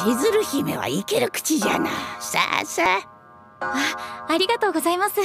千鶴姫は生ける口じゃな。さあさあ。あ、ありがとうございます。